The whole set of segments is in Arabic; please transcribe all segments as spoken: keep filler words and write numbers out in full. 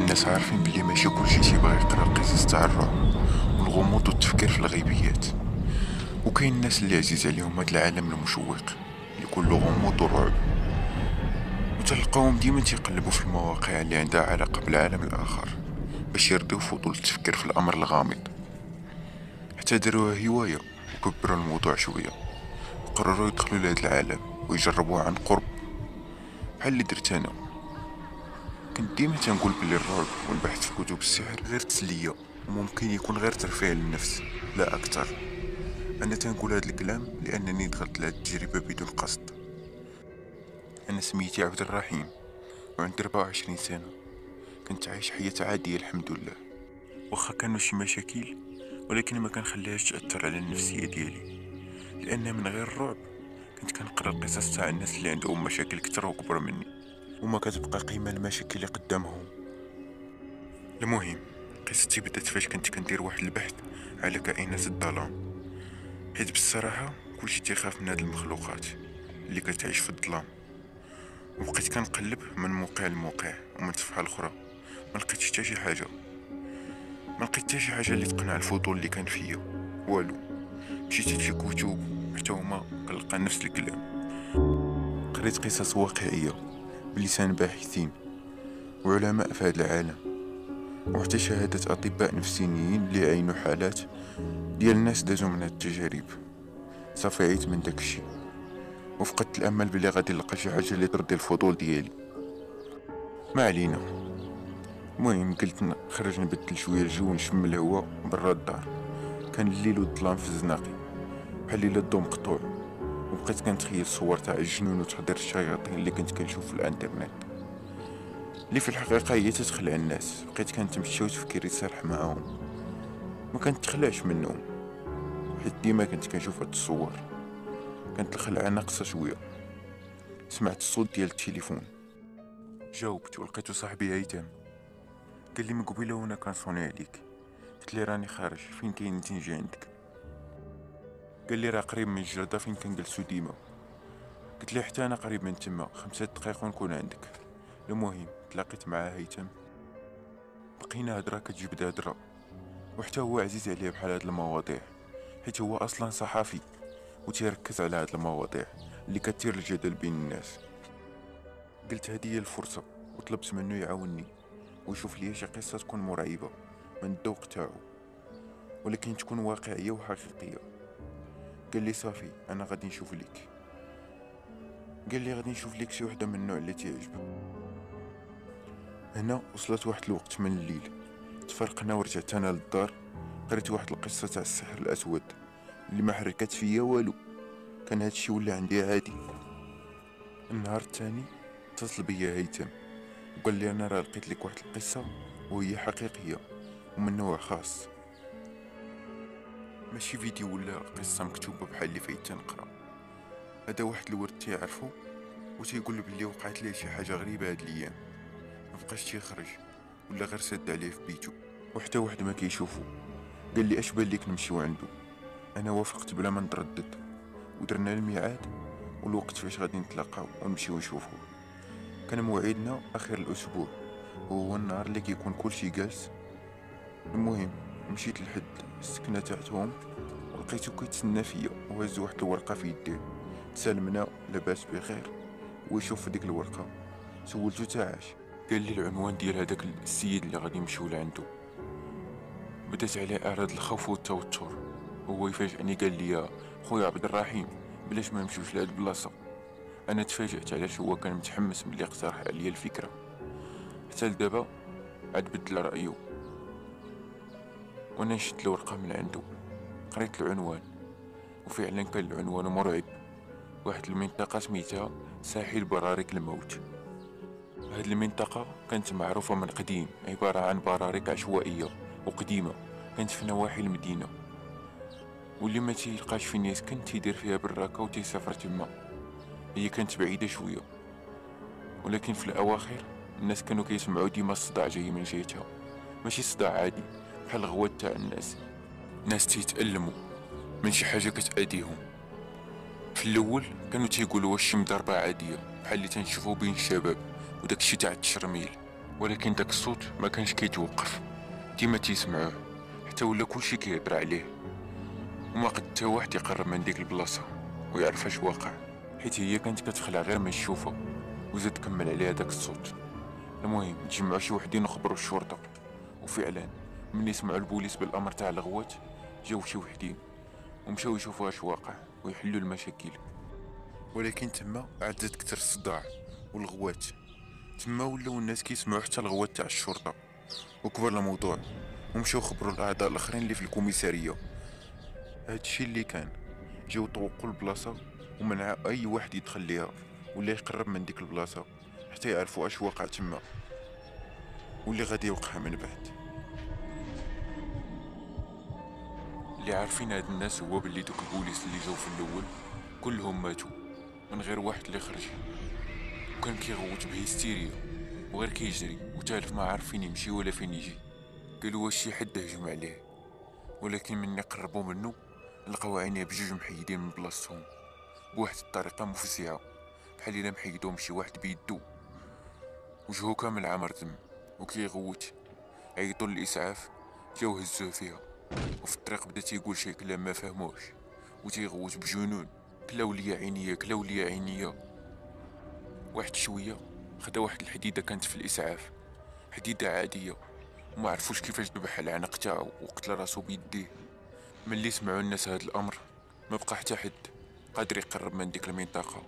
الناس عارفين بلي ماشي كلشي تيبغي يقرا القصص تاع الرعب والغموض والتفكير في الغيبيات، وكاين الناس اللي عزيز عليهم هاد العالم المشوق اللي كله غموض ورعب، وتلقاهم ديما تيقلبوا في المواقع اللي عندها علاقه بالعالم الاخر باش يردوا فضول التفكير في الامر الغامض، حتى داروها هوايه وكبروا الموضوع شويه وقرروا يدخلوا لهاد العالم ويجربوها عن قرب بحال اللي درت انا. كنت ديما تنقول بلي الرعب والبحث في كتب السحر غير تسليه وممكن يكون غير ترفيه للنفس لا اكثر. انا تنقول هاد الكلام لانني دخلت لهاد التجربه بدون قصد. انا سميتي عبد الرحيم وعندي أربعة وعشرين سنه، كنت عايش حياه عاديه الحمد لله، واخا كانوا شي مشاكل ولكن ما كنخليهاش تاثر على النفسيه ديالي، لان من غير الرعب كنت كنقرا القصص تاع الناس اللي عندهم مشاكل كتر وكبر مني وما كتبقى قيمه المشاكل اللي قدامهم. المهم قصتي بدات فاش كنت كندير واحد البحث على كائنات الظلام، حيت بالصراحه كلشي تيخاف من هاد المخلوقات اللي كتعيش في الظلام، وبقيت كنقلب من موقع لموقع ومن صفحه لخرى ما لقيتش حتى شي حاجه، ما لقيت حتى شي حاجه اللي تقنع الفضول اللي كان فيا، والو. مشيت لشي كتب حتى هما كنلقى نفس الكلام. قريت قصص واقعيه بلسان باحثين وعلماء في هذا العالم، وحتى شهادات اطباء نفسيين اللي عينوا حالات ديال الناس دازوا من هاد التجارب. صافي عيت من داكشي وفقدت الامل بلي غادي نلقى شي حاجه اللي ترضي الفضول ديالي. ما علينا، المهم قلت نخرج نبدل شويه الجو ونشم الهواء برا الدار. كان الليل والظلام في الزناقي بحال الا الضو مقطوع، وبقيت كنتخيل الصور تاع الجنون وتحضير الشياطين اللي كنت كنشوف في الانترنت اللي في الحقيقه هي تتخلع الناس. بقيت كنتمشى وتفكيري صالح معاهم، ما كنتخلعش منهم حيت ديما كنت كنشوف هاد الصور. كانت الخلعه ناقصه شويه، سمعت الصوت ديال التليفون، جاوبت ولقيتو صاحبي هيثم. قال لي من قبيله وانا كنصوني عليك، قلت لي راني خارج. فين كاين نتيجه عندك؟ قال لي راه قريب من الجرده فين كنجلسو ديما. قلت لي حتى انا قريب من تما، خمسة دقائق ونكون عندك. المهم تلاقيت مع هيثم، بقينا هضره كتجبد هضره، وحتى هو عزيز عليه بحال هاد المواضيع حيت هو اصلا صحافي وتيركز على هاد المواضيع اللي كتثير الجدل بين الناس. قلت هادي هي الفرصه وطلبت منه يعاوني ويشوف لي شي قصه تكون مرعبه من الذوق تاعو ولكن تكون واقعيه وحقيقيه. قال لي صافي انا غادي نشوف لك. قال لي غادي نشوف لك شي وحده من النوع اللي تعجبك. هنا وصلت واحد الوقت من الليل، تفرقنا ورجعت انا للدار. قريت واحد القصه تاع السحر الاسود اللي ما حركت فيا والو، كان هادشي ولا عندي عادي. النهار الثاني اتصل بيا هيثم وقال لي انا راه لقيت لك واحد القصه وهي حقيقيه ومن نوع خاص، ماشي فيديو ولا قصه مكتوبه بحال اللي فايت تنقرا. هذا واحد الورد تيعرفو وتيقول له بلي وقعت ليه شي حاجه غريبه هاد الايام، مبقاش تيخرج ولا غير سد عليه في بيتو وحتى واحد ما كيشوفو. قال لي اش بان ليك نمشيو عندو؟ انا وافقت بلا ما نتردد، ودرنا الميعاد والوقت فاش غادي نتلاقاو ونمشيو نشوفو. كان موعدنا اخر الاسبوع وهو النهار اللي كيكون كلشي جالس. المهم مشيت لحد السكنه تاعتهم ولقيتو كيتسنى فيا وهز واحد الورقه في يديه. تسالمنا لاباس بخير ويشوف في ديك الورقه. سولتو تاعاش، قال لي العنوان ديال هذاك السيد اللي غادي نمشيو لعندو. بدات عليه اعراض الخوف والتوتر، هو يفاجئني قال لي خويا عبد الرحيم بلاش ما نمشيوش لهاد البلاصه. انا تفاجئت علاش هو كان متحمس ملي اقترح عليا الفكره، حتى لدابا عاد بدل رايه. وانا شدت الورقه من عنده قريت العنوان، وفعلا كان العنوان مرعب. واحد المنطقه سميتها ساحل برارك الموت. هاد المنطقه كانت معروفه من قديم، عباره عن برارك عشوائيه وقديمه كانت في نواحي المدينه، واللي ما تيلقاش فين يسكن تيدير فيها براكه وتيسافر تما. هي كانت بعيده شويه ولكن في الاواخر الناس كانوا كيسمعوا ديما الصداع جاي من جهتها، ماشي صداع عادي بحال الغوات تاع الناس. الناس تيتالموا من شي حاجه كتاذيهم. في الاول كانوا تيقولوا واش شي مضربه عاديه بحال اللي تنشوفوا بين الشباب وداكشي تاع التشرميل، ولكن داك الصوت ما كانش كيتوقف، ديما تيسمعوه حتى ولا كلشي كيهضر عليه، وما قد حتى واحد يقرب من ديك البلاصه ويعرف اش واقع، حيت هي كانت كتخلع غير من تشوفه وزاد كمل عليها داك الصوت. المهم تجمعوا شي وحدين وخبروا الشرطه، وفعلا ملي سمعوا البوليس بالامر تاع الغوات جاو شي وحدين ومشاو يشوفوا اش واقع ويحلوا المشاكل. ولكن تما عاد كثر الصداع والغوات، تما ولاو الناس كيسمعوا حتى الغوات تاع الشرطه، وكبر الموضوع ومشاو خبروا الاعضاء الاخرين اللي في الكوميساريه. هادشي اللي كان، جاو طوقوا البلاصه ومنع اي واحد يدخل ليها ولا يقرب من ديك البلاصه حتى يعرفوا اش واقع تما واللي غادي يوقع من بعد. اللي عارفين هاد الناس هو باللي دوك البوليس اللي جاو في الاول كلهم ماتوا من غير واحد اللي خرج، وكان كيغوت بهستيريا وغير كيجري وتالف ما عارف فين يمشي ولا فين يجي. قالوا واش شي حد هجم عليه، ولكن ملي قربوا منه لقاو عينيه بجوج محيدين من بلاصتهم بواحد الطريقه مفزعه، بحال الا محيدهم شي واحد بيدو، وجهو كامل عامر دم وكيغوت. عيطوا للاسعاف جاو هزوه فيها، وفي الطريق بدا تيقول شي كلام ما فهموش وتيغوت بجنون، كلاو ليا عينيا كلاو ليا عينيا. واحد شويه خدا واحد الحديده كانت في الاسعاف، حديده عاديه، وما عرفوش كيفاش ذبح العنق تاعو وقتل راسو بيديه. ملي سمعوا الناس هذا الامر ما بقى حتى حد قادر يقرب من ديك المنطقه،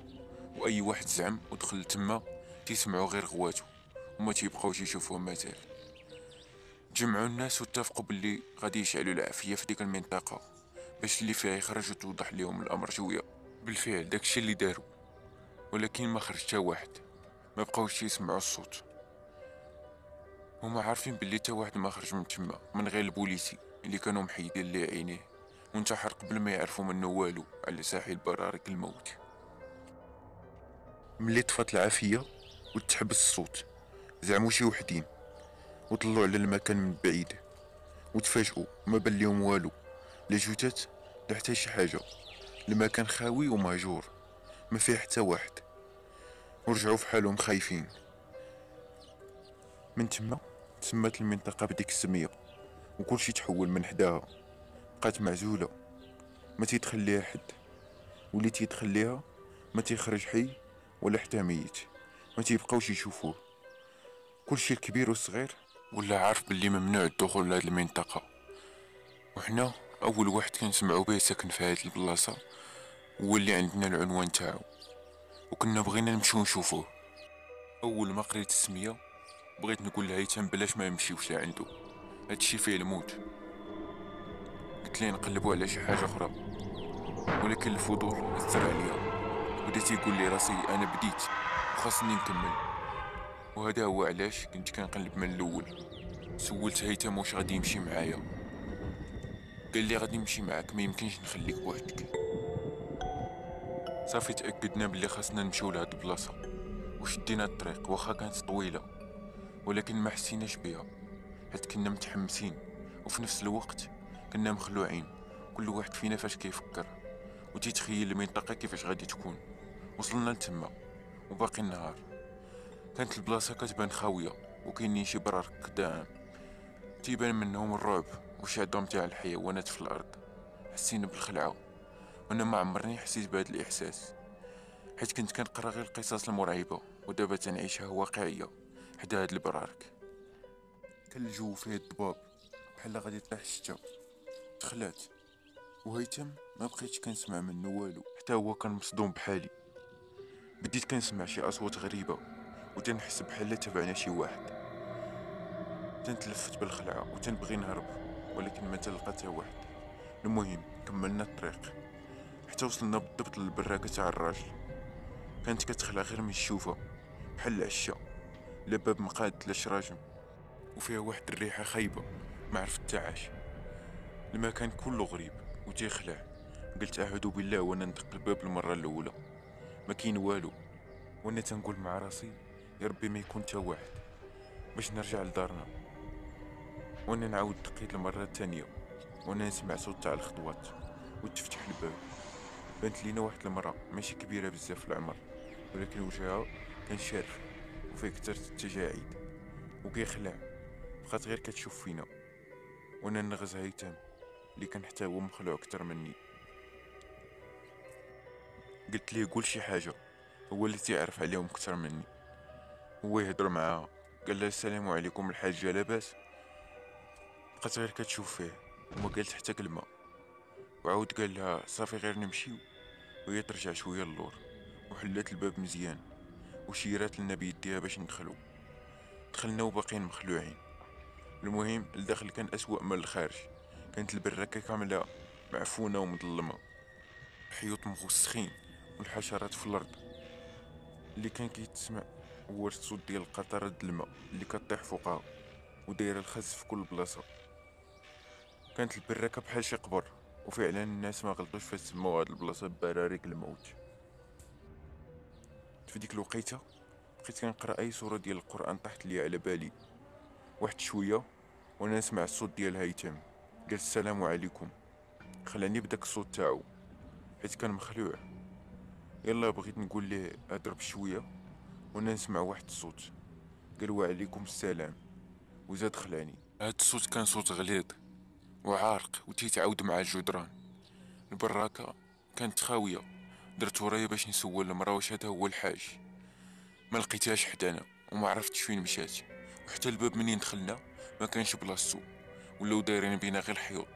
واي واحد زعم ودخل تما تيسمعوا غير غواتو وما تيبقاوش يشوفوه مازال. تجمعوا الناس واتفقوا باللي غادي يشعلوا العافيه في ديك المنطقه باش اللي فيها يخرج وتوضح لهم الامر شويه. بالفعل داكشي اللي داروا، ولكن ما خرج حتى واحد، ما بقاوش يسمعوا الصوت. هما عارفين باللي حتى واحد ما خرج من تما من غير البوليسي اللي كانوا محيدين ليه عينيه، وانتحر قبل ما يعرفوا منه والو على ساحل برارك الموت. ملي طفات العافيه وتحبس الصوت، زعموا شي وحدين وطلعوا على المكان من بعيد، وتفاجئوا ما بان ليهم والو، لا جثث لا حتى شي حاجه، المكان خاوي ومهجور ما فيه حتى واحد، ورجعوا في حالهم خايفين. من تما تسمات المنطقه بديك السميه، وكلشي تحول من حداها، بقات معزوله ما تيدخل ليها حد، واللي تيدخل ليها ما تيخرج حي ولا حتى ميت، ما تيبقاوش يشوفوه. كلشي الكبير والصغير ولا عارف باللي ممنوع الدخول لهاد المنطقه، وحنا اول واحد كنسمعوا به ساكن في هاد البلاصه هو اللي عندنا العنوان تاعو، وكنا بغينا نمشيو نشوفوه. اول ما قريت السميه بغيت نقول لها يتم بلاش ما نمشيوش لعندو، هادشي فيه الموت، قلت ليه نقلبوا على شي حاجه اخرى، ولكن الفضول اثر عليا وبدا تيقول لي راسي انا بديت وخاصني نكمل. وهذا هو علاش كنت كنقلب من الاول. سولت هيتم واش غادي يمشي معايا، قال لي غادي نمشي معاك ما يمكنش نخليك بوحدك. صافي تاكدنا بلي خاصنا نمشيو لهاد البلاصه، وشدينا الطريق واخا كانت طويله، ولكن ما حسيناش بها حيت كنا متحمسين، وفي نفس الوقت كنا مخلوعين، كل واحد فينا فاش كيفكر وتيتخيل المنطقه كيفاش غادي تكون. وصلنا لتما وباقي النهار، كانت البلاصه كتبان خاويه وكاينين شي برار قدام تيبان منهم الرعب وشعدهم تاع الحيوانات في الارض. حسينا بالخلعه، وانا ما عمرني حسيت بهذا الاحساس حيت كنت كنقرا غير القصص المرعبه، ودابا تنعيشها واقعيه حدا هاد البرارك. كان الجو فيه الضباب بحال غادي يطيح الشتا، دخلات وهيتم ما بقيتش كنسمع منه والو، حتى هو كان مصدوم بحالي. بديت كنسمع شي اصوات غريبه وتنحس بحال تبعنا شي واحد، تنتلفت بالخلعه وتنبغي نهرب، ولكن ما تلقى حتى واحد. المهم كملنا الطريق حتى وصلنا بالضبط للبراكه تاع الراجل، كانت كتخلع غير من الشوفه بحال العشاء، لا باب مقاد لا شراجم، وفيها واحد الريحه خايبه ما عرفت تعاش. المكان كله غريب وتيخلع، قلت اعوذ بالله وانا ندق الباب المره الاولى، ما كاين والو، وانا تنقول مع راسي يا ربي ما يكون حتى واحد باش نرجع لدارنا. وانا نعاود دقيت المره الثانيه، وانا نسمع صوت تاع الخطوات وتفتح الباب، بانت لينا واحد المراه ماشي كبيره بزاف في العمر، ولكن وجهها كان شارف وفيه كثرة التجاعيد، وكيخلع، بقات غير كتشوف فينا وانا النغز هيتام اللي كان حتى هو مخلوع اكثر مني. قلت ليه قول شي حاجه، هو اللي تيعرف عليهم اكثر مني. هو يهضر معاها قال لها السلام عليكم الحاجه لاباس، بقات غير كتشوف فيه وما قالت حتى كلمه. وعاود قال لها صافي غير نمشيو، وهي ترجع شويه للور وحلات الباب مزيان وشيرات لنا بيديها باش ندخلو. دخلنا وباقيين مخلوعين. المهم الداخل كان اسوأ من الخارج، كانت البراكه كامله معفونه ومظلمه، الحيوط مغسخين والحشرات في الارض. اللي كان كيتسمع هو الصوت ديال قطرات الماء اللي كطيح فوقها ودايره الخز في كل بلاصه. كانت البراكه بحال شي قبر، وفعلا الناس ما غلطوش فاش سماو هاد البلاصه برارك الموت. في ديك الوقيته بقيت كنقرا اي سوره ديال القران طاحت ليا على بالي. واحد شويه وانا نسمع الصوت ديال هيتم قال السلام عليكم، خلاني بداك الصوت تاعو حيت كان مخلوع. يلا بغيت نقول ليه اضرب شويه وانا نسمع واحد الصوت قال وعليكم السلام، وزاد خلاني. هاد الصوت كان صوت غليظ وعارق وتيتعاود مع الجدران. البراكه كانت خاويه، درت ورايا باش نسول المرا واش هذا هو الحاج، ما لقيتهاش حدانا وما عرفتش فين مشات. وحتى الباب منين دخلنا ما كانش بلاصتو، ولاو دايرين بينا غير الحيوط.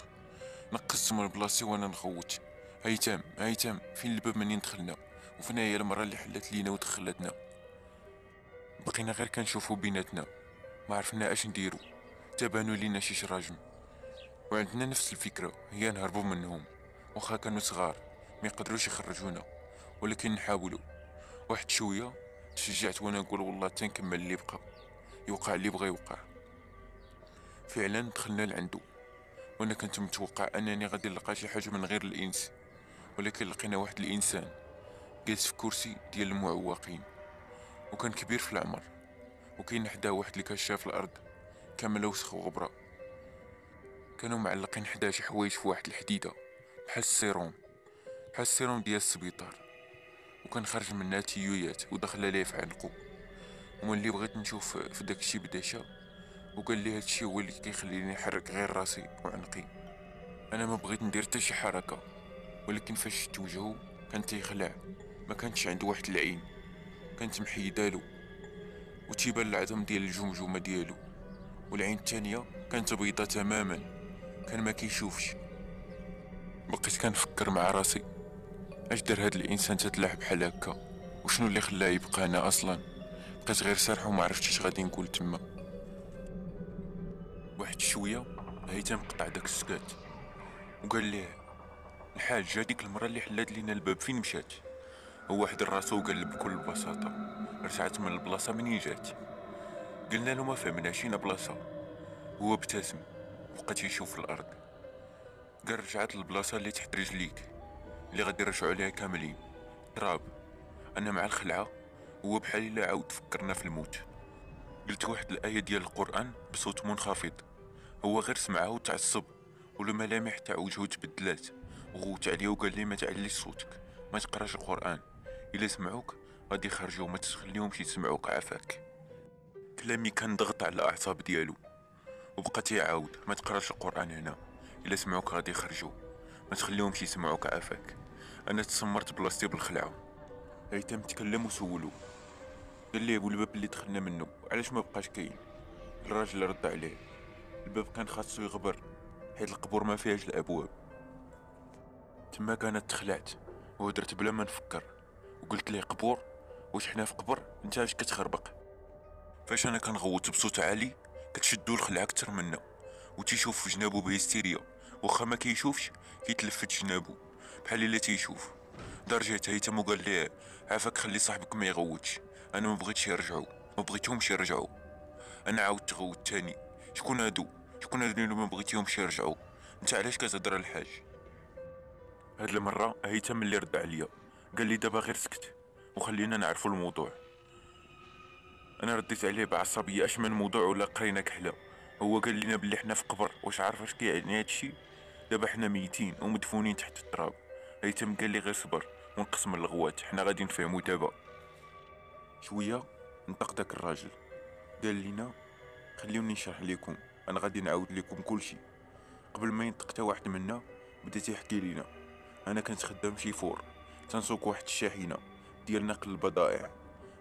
نقصت من بلاصتي وانا نغوت هيتام هيتام فين الباب منين دخلنا، وفين هي المرا اللي حلت لينا ودخلتنا. بقينا غير كنشوفو بيناتنا، ما عرفنا اش نديرو. تبانوا لينا شي شراجم وعندنا نفس الفكره هي نهربو منهم، واخا كانوا صغار ما يقدروش يخرجونا ولكن نحاولوا. واحد شويه تشجعت وانا نقول والله حتى نكمل اللي بقى، يوقع اللي بغى يوقع. فعلا دخلنا لعندو وانا كنت متوقع انني غادي نلقى شي حاجه من غير الانس، ولكن لقينا واحد الانسان جالس في كرسي ديال المعوقين، وكان كبير في العمر، وكاين حداه واحد الكشاف الارض كامل وسخ وغبره. كانوا معلقين حداه شي حوايج في واحد الحديده بحال السيروم بحال السيروم ديال السبيطار، وكان خرج منها تيويات ودخل ليه في عنقو. وملي بغيت نشوف في داكشي بدا شا وقال لي هادشي هو اللي كيخليني نحرك غير راسي وعنقي. انا ما بغيت ندير حتى شي حركه، ولكن فاش شفت وجهو كان تيخلع، ما كانتش عنده واحد العين كانت محيدالو وتيبان العظم ديال الجمجمه ديالو، والعين الثانيه كانت بيضه تماما، كان ما كيشوفش. بقيت كنفكر مع راسي اش دار هاد الانسان تتلاح بحال هكا، وشنو اللي خلاه يبقى هنا اصلا. بقيت غير سارح وما عرفتش اش غادي نقول تما. واحد شويه هيتم قطع داك السكات وقال ليه الحاج هاديك المره اللي حلات لينا الباب فين مشات؟ هو حد راسو وقال بكل بساطه رجعت من البلاصه منين جات. قلنا له ما فهمناش شينا بلاصه، هو ابتسم وبقى تيشوف الارض. قال رجعت للبلاصه اللي تحت رجليك اللي غادي نرجعوا عليها كاملين تراب. انا مع الخلعه هو بحال الا عاود فكرنا في الموت. قلت واحد الايه ديال القران بصوت منخفض، هو غير سمعها وتعصب، والملامح تاع وجهه تبدلات وغوت عليه وقال لي ما تعليش صوتك ما تقراش القران، الا سمعوك غادي يخرجوا ما تخليهمش يسمعوك عافاك. كلامي كان ضغط على الاعصاب ديالو وبقى تيعاود ما تقراش القران هنا، الا سمعوك غادي يخرجوا ما تخليهمش يسمعوك عافاك. انا تسمرت بلاصتي بالخلعه. هيتم تكلم وسولو قال ليه ابو الباب اللي دخلنا منه علاش ما بقاش كاين؟ الراجل رد عليه الباب كان خاصو يغبر حيت القبور ما فيهاش الابواب. تما كانت تخلعت ودرت بلا ما نفكر وقلت ليه قبور؟ واش حنا في قبر؟ انت اش كتخربق؟ فاش انا كنغوت بصوت عالي كتشدو الخلعه اكثر منا، وتيشوف في جنابو بهستيريا واخا ما كيشوفش كيتلفت جنابو بحال الا تيشوف. درجات هيتم وقال ليه عافاك خلي صاحبك ما يغوتش، انا ما بغيتش يرجعوا ما بغيتهمش يرجعوا. انا عاودت غوت ثاني شكون هادو شكون هادو اللي ما بغيتيهمش يرجعوا؟ انت علاش كتهضر الحاج؟ هاد المره هيتم اللي رد عليا قال لي دابا غير سكت وخلينا نعرفوا الموضوع. انا رديت عليه بعصبيه اش من موضوع ولا قرينا كحله؟ هو قال لنا بلي حنا في قبر، واش عارف اش كيعني هادشي؟ دابا حنا ميتين ومدفونين تحت التراب. هيتم قال لي غير صبر ونقسم الغوات حنا غادي نفهمو دابا. شويه نطق داك الراجل قال لينا خليوني نشرح لكم، انا غادي نعاود لكم كلشي. قبل ما ينطق حتى واحد منا بدا تيحكي لينا، انا كنت خدام شي فور تنسوق واحد الشاحنه ديال نقل البضائع،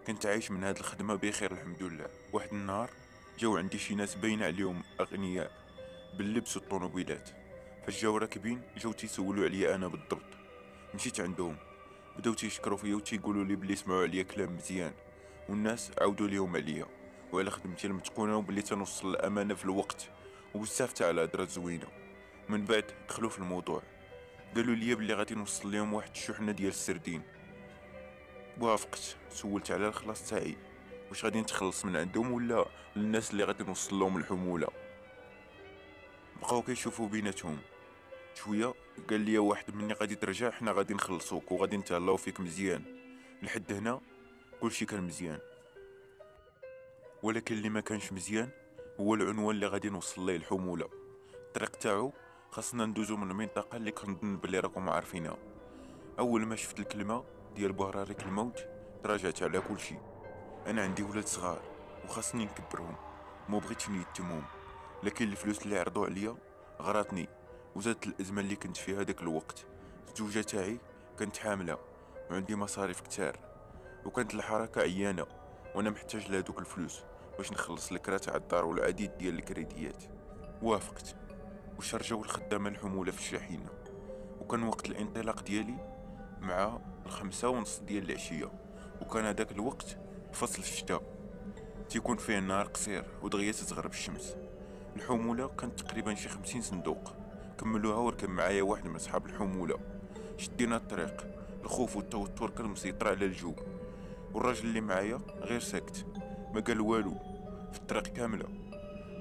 كنت عايش من هاد الخدمه بخير الحمد لله. واحد النهار جاو عندي شي ناس باين عليهم اغنياء باللبس والطونوبيلات، فجاو راكبين جاو تيسولوا عليا انا بالضبط. مشيت عندهم بداو تيشكروا فيا وتيقولوا لي بلي سمعوا عليا كلام مزيان، والناس عاودوا ليهم عليا وعلى خدمتي المتقونه وبلي تنوصل الامانه في الوقت وبزاف تاع الهضره زوينه. من بعد دخلوا في الموضوع، قالوا لي بلي غادي نوصل لهم واحد الشحنه ديال السردين. وافقت، سولت على الخلاص تاعي، واش غادي نتخلص من عندهم ولا للناس اللي غادي نوصل لهم الحموله. بقاو كيشوفوا بيناتهم شويه، قال لي واحد مني غادي ترجع، حنا غادي نخلصوك وغادي نتهلاو فيك مزيان. لحد هنا كلشي كان مزيان، ولكن اللي ما كانش مزيان هو العنوان اللي غادي نوصل ليه الحموله. الطريق تاعو خاصنا ندوزو من المنطقه اللي كنظن بلي راكم عارفينها. اول ما شفت الكلمه ديال برارك الموت تراجعت على كلشي. انا عندي ولاد صغار وخاصني نكبرهم، ما بغيتش نيتمهم، لكن الفلوس اللي عرضوا عليا غراتني وزادت الازمه اللي كنت فيها داك الوقت. الزوجه تاعي كانت حامله وعندي مصاريف كتار، وكانت الحركه عيانه وانا محتاج لهذوك الفلوس باش نخلص الكرا تاع الدار والعديد ديال الكريديات. وافقت وشرجوا الخدامه الحموله في الشاحنه، وكان وقت الانطلاق ديالي مع الخمسة ونص ديال العشيه، وكان هذاك الوقت فصل الشتاء تيكون فيه النهار قصير ودغيا تتغرب الشمس. الحموله كانت تقريبا شي خمسين صندوق كملوها، وركب معايا واحد من اصحاب الحموله. شدينا الطريق، الخوف والتوتر كان مسيطر على الجو، والراجل اللي معايا غير ساكت ما قال والو في الطريق كامله.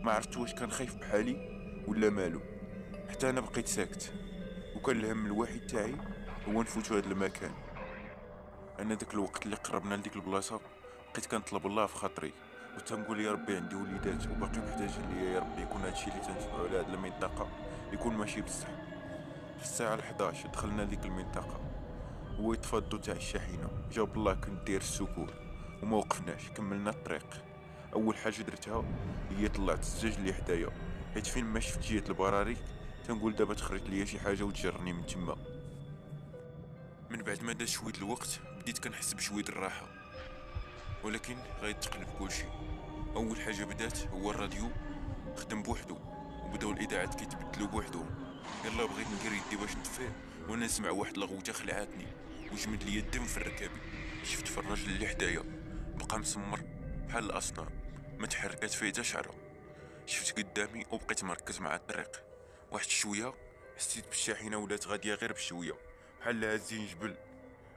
ما عرفت واش كان خايف بحالي ولا مالو، حتى انا بقيت ساكت. وكان الهم الوحيد تاعي هو نفوتو هذا المكان. انا داك الوقت اللي قربنا لديك البلاصه بقيت كنطلب الله في خاطري، وتنقول يا ربي عندي وليدات وباقي محتاج ليا، يا ربي يكون هادشي اللي تنتبعو على هاد المنطقه يكون ماشي بصح. في الساعه الحداش دخلنا لديك المنطقه، هو تفضوا تاع الشاحنه، جاوب الله كنت داير السكور وما وقفناش، كملنا الطريق. اول حاجه درتها هي طلعت الزجاج اللي حدايا، حيت فين ما شفت جهه البراريك تنقول دابا تخرج ليا شي حاجه وتجرني من تما. من بعد ما داز شويه الوقت بديت كنحس بشويه الراحه، ولكن غيتقلب كلشي. اول حاجه بدات هو الراديو خدم بوحدو، وبداو الاذاعات كيتبدلوا بوحدهم. يلا بغيت ندير يدي باش نطفيه وانا نسمع واحد الغوته خلعتني وجمد لي الدم في ركابي. شفت في الراجل اللي حدايا بقى مسمر بحال الاصنام، ما تحركات فيه حتى شعره. شفت قدامي وبقيت مركز مع الطريق. واحد شويه حسيت بالشاحنه ولات غاديه غير بشويه بحال هازين جبل.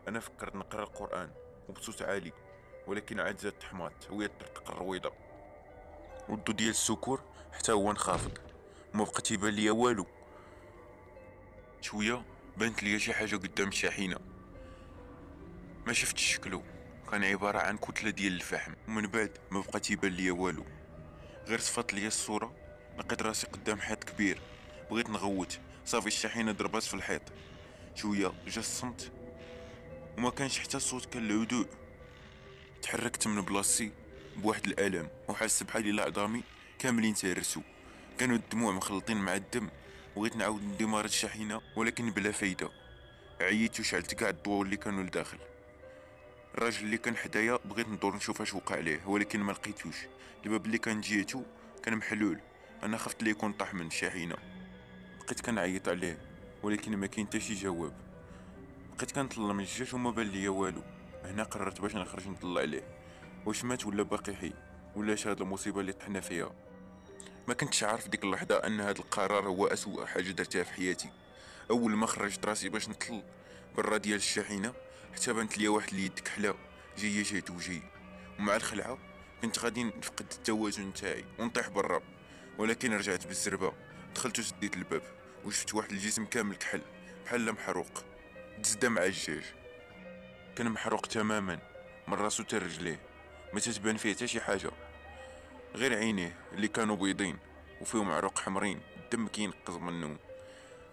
انا فكرت نقرا القران وبصوت عالي، ولكن عاد زاد تحمات ويا الطرق الرويضه والضو ديال السكور حتى هو نخافض، ما بقى تيبان ليا والو. شويه بانت ليا شي حاجه قدام الشاحنه، ما شفتش شكلو، كان عباره عن كتله ديال الفحم. ومن بعد ما بقى تيبان ليا والو، غير صفات ليا الصوره. لقيت راسي قدام حيط كبير، بغيت نغوت صافي الشاحنه ضربات في الحيط. شويه جا الصمت وما كانش حتى الصوت، كان الهدوء. تحركت من بلاصتي بواحد الالم، وحاسس بحال الا عظامي كاملين تهرسوا، كانوا الدموع مخلطين مع الدم. بغيت نعاود اندمار الشاحنه ولكن بلا فايده، عييت وشعلت كاع الضوء اللي كانوا لداخل. الراجل اللي كان حدايا بغيت ندور نشوف اش وقع ليه، ولكن ما لقيتوش. الباب اللي كان جهته كان محلول، انا خفت ليه يكون طاح من الشاحنه. بقيت كنعيط عليه ولكن ما كاين حتى شي جواب. بقيت كنطلع من الجاج وما بان ليا والو. هنا قررت باش نخرج نطلع عليه واش مات ولا باقي حي ولا اش هاد المصيبه اللي طحنا فيها. ما كنتش عارف ديك اللحظه ان هاد القرار هو اسوء حاجه درتها في حياتي. اول ما خرجت راسي باش نطل برا ديال الشاحنه حتى بانت ليا واحد اليد كحله جايه جهه وجهي، ومع الخلعه كنت غادي نفقد التوازن تاعي ونطيح برا، ولكن رجعت بالزربه. دخلت وسديت الباب وشفت واحد الجسم كامل كحل بحال محروق دزده مع الجاج، كان محروق تماما من راسو حتى رجليه، ما تتبان فيه حتى شي حاجه غير عينيه اللي كانوا بيضين وفيهم عروق حمرين، الدم كينقز منهم.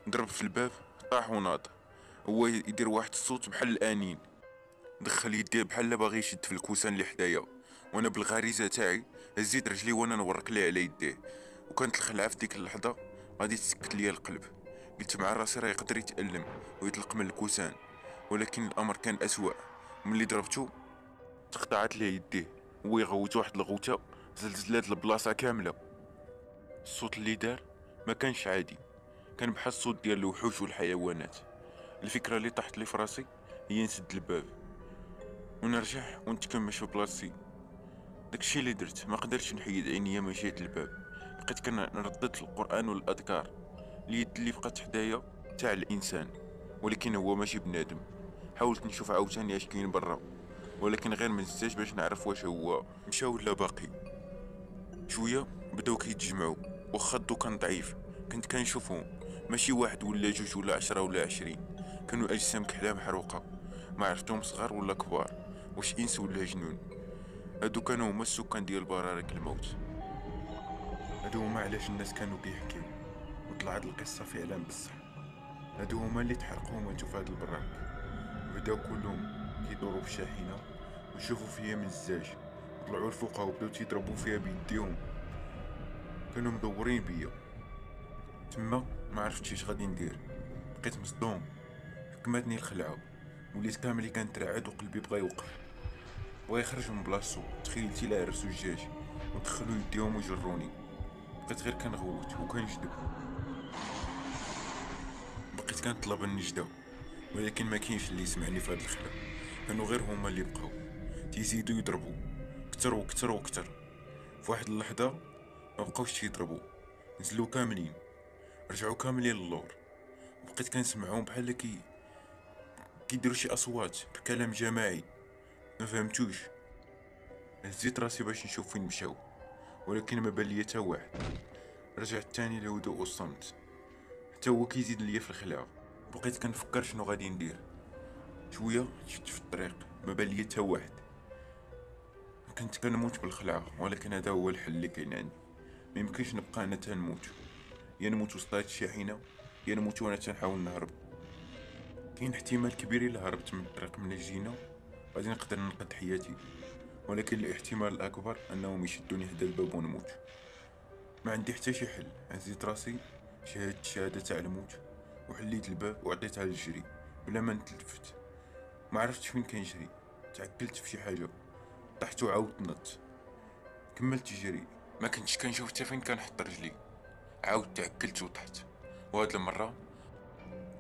ضرب في الباب طاح وناض، هو يدير واحد الصوت بحال الانين. دخل يديه بحال باغي يشد في الكوسان اللي حدايا وانا بالغريزه تاعي هزيت رجلي وانا نورق ليه على يديه، وكانت الخلعه في ديك اللحظه غادي تسكت ليا القلب. قلت مع راسي راه يقدر يتالم ويطلق من الكوسان، ولكن الامر كان اسوا. ملي ضربته تقطعت ليه يديه وهو يغوت واحد الغوته زلزلات البلاصه كامله. الصوت اللي دار ما كانش عادي، كان بحال الصوت ديال الوحوش والحيوانات. الفكره اللي طاحت لي في راسي هي نسد الباب ونرجع ونتكمل في بلاصتي. داكشي اللي درت، ما قدرتش نحيد عينيا من جهه الباب. لقيت كنردد القران والاذكار، اليد اللي بقات حدايا تاع الانسان، ولكن هو ماشي بنادم. حاولت نشوف عاوتاني اش كاين برا، ولكن غير ما نزتش باش نعرف واش هو مشى ولا باقي. شويه بداو كيتجمعوا، واخا الضو كان ضعيف كنت كنشوفهم، ماشي واحد ولا جوج ولا عشرة ولا عشرين، كانوا اجسام كحله محروقه. ما عرفتهم صغار ولا كبار، واش انس ولا جنون. هادو كانوا هما السكان ديال برارك الموت. هادو هما علاش الناس كانوا كيحكيو، وطلعت القصه فعلا بصح. هادو هما اللي تحرقوا ماتوا في هاد البراك، بداو كلهم كيدوروا في الشاحنه وشوفوا فيها من الزاج، طلعوا لفوقها وبداو تيضربوا فيها بيديهم. كانوا مدورين بيا تما، ما عرفتش اش غادي ندير. بقيت مصدوم، حكمتني الخلعه، وليت كامل كنترعد وقلبي بغا يوقف، بغا يخرج من بلاصتو. تخيلتي لا عرسو الجاج ودخلوا يديهم وجروني، بقيت غير كنغوت وكنجذب. بقيت كنطلب النجده، ولكن ما كاينش اللي يسمعني في هاد الخلعه. كانوا غير هما اللي بقاو تيزيدوا يضربوا كتر وكتر وكتر. في واحد اللحظه ما بقاوش تيضربوا، نزلوا كاملين، رجعوا كاملين للور. بقيت كنسمعهم بحال كي كيديروا شي اصوات بكلام جماعي، ما فهمتوش. هزيت راسي باش نشوف فين مشاو، ولكن ما بان ليا حتى واحد. رجعت تاني لهدوء والصمت، حتى هو كيزيد ليا في الخلعه. بقيت كنفكر شنو غادي ندير. شويه شفت في الطريق، ما بان ليا حتى واحد. كنت كنموت بالخلعه، ولكن هذا هو الحل اللي كاين عندي. ما يمكنش نبقى انا تنموت، يا نموت وسط هاد الشاحنه يا نموت وانا تنحاول نهرب. كاين احتمال كبير الا هربت من الطريق من الجينا غادي نقدر ننقذ حياتي، ولكن الاحتمال الاكبر انهم يشدوني حدا الباب ونموت. ما عندي حتى شي حل. هزيت راسي، شهدت شهاده تاع الموت، وحليت الباب وعطيتها للجري بلا ما نتلفت. ما عرفتش فين كنجري، تعكلت في شي حاجه، طحت وعاودت نط. كملت جري، ما كنتش كنشوف حتى فين كنحط رجلي. عاودت تعكلت وطحت، وهاد المره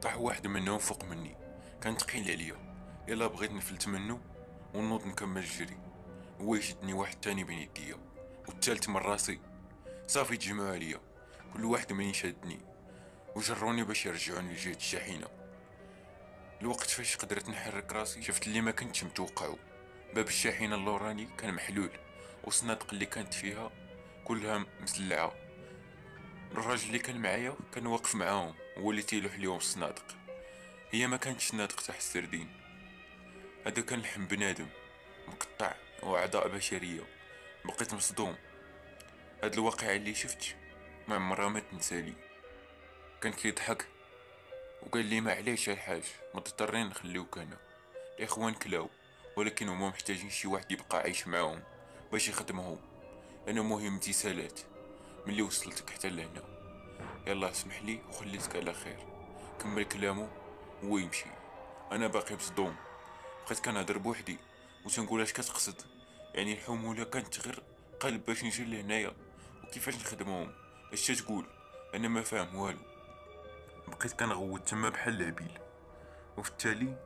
طاح واحد منهم فوق مني. كان ثقيل عليا، الا بغيت نفلت منه ونوض نكمل الجري هو يشدني. واحد تاني بين يديا والثالث من راسي، صافي تجمعوا عليا، كل واحد مني شادني وجروني باش يرجعوني لجهه الشاحنه. الوقت فاش قدرت نحرك راسي شفت اللي ما كنتش متوقعه. باب الشاحنه اللوراني كان محلول، والصنادق اللي كانت فيها كلها مسلعه. الراجل اللي كان معايا كان واقف معاهم، هو اللي تيلوح ليهم الصنادق. هي ما كانتش صنادق تاع السردين، هذا كان لحم بنادم مقطع واعضاء بشريه. بقيت مصدوم، هاد الواقعه اللي شفت ما عمرها ما تنسالي. كان كيضحك وقال لي معليش الحاج، مضطرين نخليوك هنا، الاخوان كلاو، ولكن هما محتاجين شي واحد يبقى عايش معاهم باش يخدمهم. انا مهمتي سالات ملي وصلتك حتى لهنا، يلا اسمح لي وخليتك على خير. كمل كلامه هو يمشي، انا باقي مصدوم. بقيت كنهضر بوحدي وتنقول اش كتقصد، يعني الحموله كانت غير قلب باش نجي لهنايا وكيفاش نخدمهم، اش تقول؟ انا ما فاهم والو. بقيت كنغوت تما بحال العبيل، وفي التالي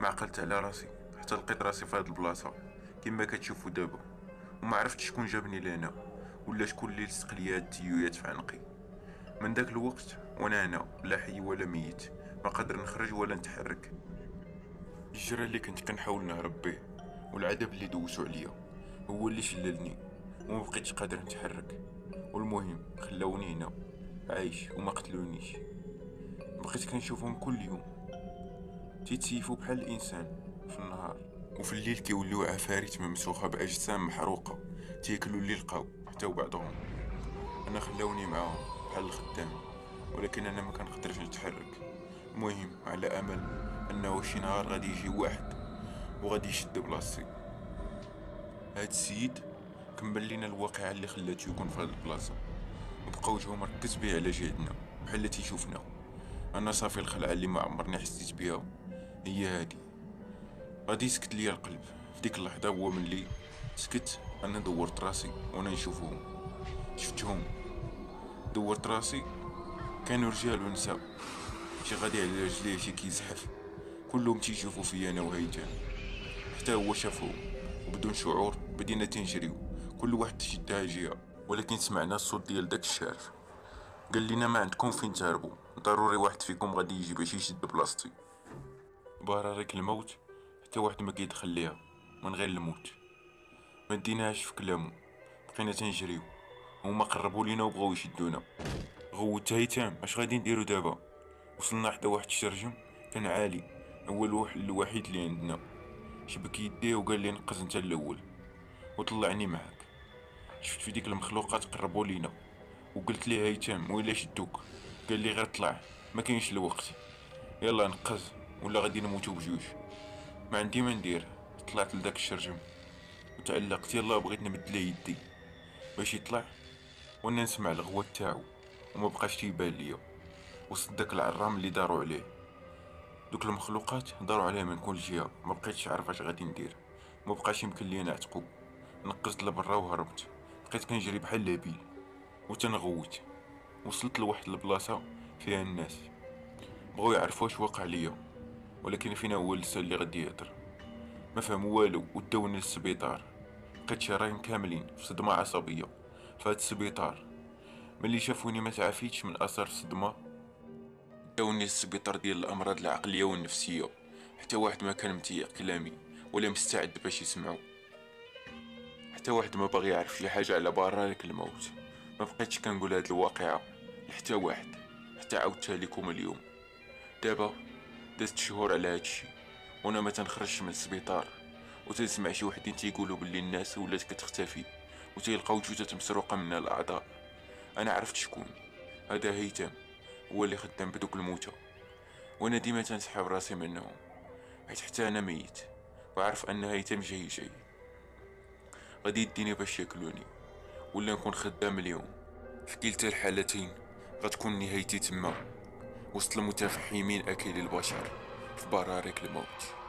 ما عقلت على راسي حتى لقيت راسي في هاد البلاصه كما كتشوفوا دابا. وما عرفتش شكون جابني لهنا ولا شكون اللي لصق ليا هاد التيويات في عنقي. من داك الوقت وانا هنا لا حي ولا ميت، ما قادر نخرج ولا نتحرك. الجرى اللي كنت كنحاول نهرب به والعذاب اللي دوزو عليا هو اللي شللني وما بقيتش قادر نتحرك، والمهم خلوني هنا عايش وما قتلونيش. بقيت كنشوفهم كل يوم تيتسيفوا بحال الانسان في النهار، وفي الليل كيوليو عفاريت ممسوخه باجسام محروقه تياكلوا اللي لقاو حتى بعضهم. انا خلوني معاهم بحال الخدام، ولكن انا ما كنقدرش نتحرك. المهم على امل انه شي نهار غادي يجي واحد وغادي يشد بلاصتي. هاد السيد كمل لينا الواقعه اللي خلاتو يكون في هاد البلاصه وبقى وجهو مركز بيه على جهتنا بحال اللي تيشوفنا. انا صافي الخلعه اللي ما عمرني حسيت بها هي هادي. غادي يسكت ليا القلب في ديك اللحظه. هو ملي سكت انا دورت راسي وانا نشوفهم، شفتهم دورت راسي كانوا رجال ونساء، شي غادي على رجليه شي كيزحف، كلهم تيشوفوا فيا انا وهيتان. حتى هو شافهم وبدون شعور بدينا تنجريو كل واحد شدها جهه، ولكن سمعنا الصوت ديال داك الشارف قال لينا ما عندكم فين تهربوا، ضروري واحد فيكم غادي يجي باش يشد بلاصتي. برارك الموت حتى واحد ما كيدخل ليها من غير الموت. ما ديناهاش في كلامو، بقينا تنجريو هما قربوا لينا وبغاو يشدونا. غوت هيتام اش غادي نديرو دابا؟ وصلنا حدا واحد الشرجم كان عالي، هو الوحل الوحيد اللي عندنا. شبك يديه وقال لي نقز انت الاول وطلعني معاك. شفت في ديك المخلوقات قربوا لينا وقلت ليه هيتام ويلا شدوك، قال لي غير طلع ما كاينش الوقت، يلا نقز ولا غادي نموتو بجوج. ما عندي ما ندير، طلعت لذاك الشرجم وتعلقت، يلا بغيت نمد ليه يدي باش يطلع وانا نسمع الغوة تاعو وما بقاش تيبان ليا وسط داك العرام اللي داروا عليه. دوك المخلوقات داروا عليه من كل جهه، ما بقيتش عارف اش غادي ندير، ما بقاش يمكن لي نعتقو. نقزت لبرا وهربت، بقيت كنجري بحال لابيل وتنغوت. وصلت لواحد البلاصه فيها الناس بغاو يعرفوا اش واقع ليا، ولكن فينا هو لسه اللي غادي يهضر. ما فهموا والو وداوني للسبيطار، بقيت شهرين كاملين في صدمه عصبيه في هاد السبيطار. ملي شافوني ما تعافيتش من اثار الصدمه داوني للسبيطار ديال الامراض العقليه والنفسيه، حتى واحد ما كان متيق كلامي ولا مستعد باش يسمعو، حتى واحد ما باغي يعرف شي حاجه على برارك الموت. ما بقيتش كنقول هاد الواقعه لحتى واحد حتى عاودتها لكم اليوم. دابا دازت شهور على هادشي وانا ما تنخرجش من السبيطار، وتنسمع شي وحدين تيقولوا باللي الناس ولات كتختفي وتيلقاو جثث مسروقه منها الاعضاء. انا عرفت شكون هذا، هيتام هو اللي خدام بدوك الموتى، وانا ديما تنسحب راسي منهم حيت حتى انا ميت وعارف ان هيتام جاي جاي غادي يديني باش ياكلوني ولا نكون خدام اليوم. في كلتا الحالتين غتكون نهايتي تما وسط المتفحمين اكلي البشر في برارك الموت.